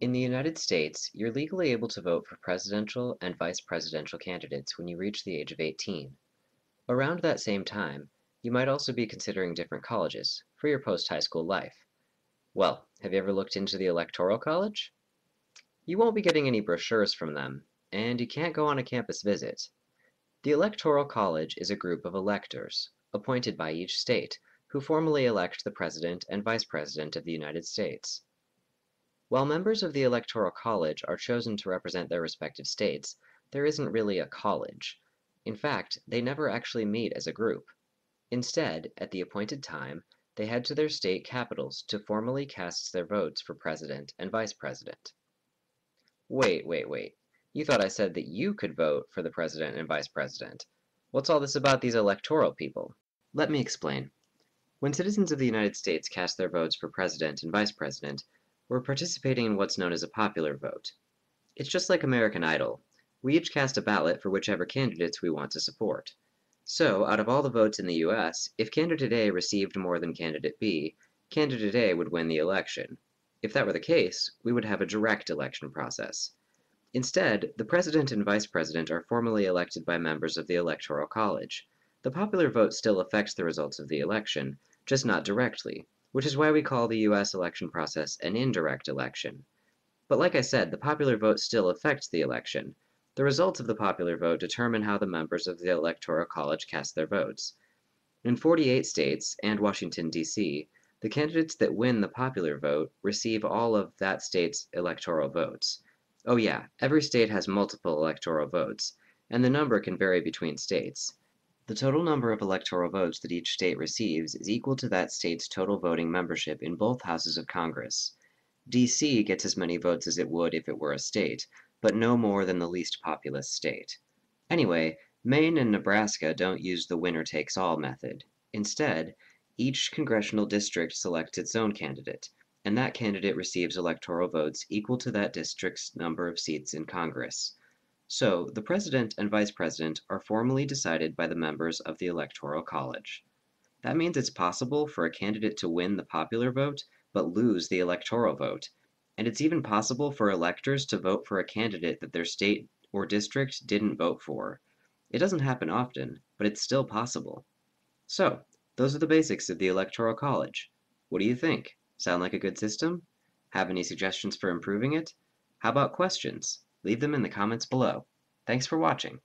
In the United States, you're legally able to vote for presidential and vice presidential candidates when you reach the age of 18. Around that same time, you might also be considering different colleges for your post-high school life. Well, have you ever looked into the Electoral College? You won't be getting any brochures from them, and you can't go on a campus visit. The Electoral College is a group of electors, appointed by each state, who formally elect the President and Vice President of the United States. While members of the Electoral College are chosen to represent their respective states, there isn't really a college. In fact, they never actually meet as a group. Instead, at the appointed time, they head to their state capitals to formally cast their votes for President and Vice President. Wait. You thought I said that you could vote for the President and Vice President. What's all this about these electoral people? Let me explain. When citizens of the United States cast their votes for President and Vice President, we're participating in what's known as a popular vote. It's just like American Idol. We each cast a ballot for whichever candidates we want to support. So, out of all the votes in the U.S., if candidate A received more than candidate B, candidate A would win the election. If that were the case, we would have a direct election process. Instead, the President and Vice President are formally elected by members of the Electoral College. The popular vote still affects the results of the election, just not directly, which is why we call the U.S. election process an indirect election. But like I said, the popular vote still affects the election. The results of the popular vote determine how the members of the Electoral College cast their votes. In 48 states and Washington, D.C., the candidates that win the popular vote receive all of that state's electoral votes. Oh yeah, every state has multiple electoral votes, and the number can vary between states. The total number of electoral votes that each state receives is equal to that state's total voting membership in both houses of Congress. D.C. gets as many votes as it would if it were a state, but no more than the least populous state. Anyway, Maine and Nebraska don't use the winner-takes-all method. Instead, each congressional district selects its own candidate, and that candidate receives electoral votes equal to that district's number of seats in Congress. So, the President and Vice President are formally decided by the members of the Electoral College. That means it's possible for a candidate to win the popular vote, but lose the electoral vote. And it's even possible for electors to vote for a candidate that their state or district didn't vote for. It doesn't happen often, but it's still possible. So, those are the basics of the Electoral College. What do you think? Sound like a good system? Have any suggestions for improving it? How about questions? Leave them in the comments below. Thanks for watching.